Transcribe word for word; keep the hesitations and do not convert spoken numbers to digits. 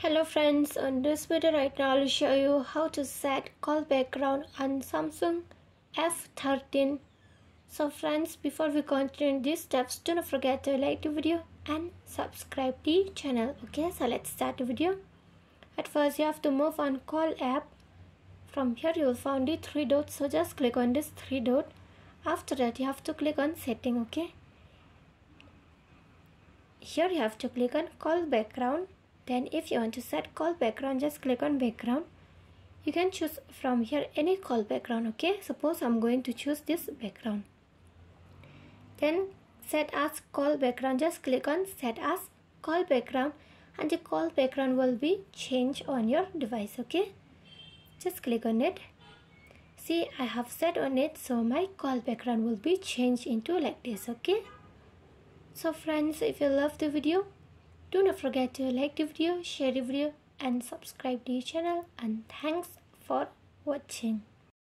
Hello friends, on this video right now I'll show you how to set call background on Samsung F thirteen. So friends, before we continue these steps, do not forget to like the video and subscribe the channel. Okay, so let's start the video. At first you have to move on call app. From here you will find the three dots, so just click on this three dot. After that you have to click on setting. Okay, here you have to click on call background. Then if you want to set call background, just click on background. You can choose from here any call background. Okay, suppose I'm going to choose this background. Then set as call background, just click on set as call background and the call background will be changed on your device. Okay, just click on it. See, I have set on it, so my call background will be changed into like this. Okay, so friends, if you love the video, do not forget to like the video, share the video and subscribe to the channel, and thanks for watching.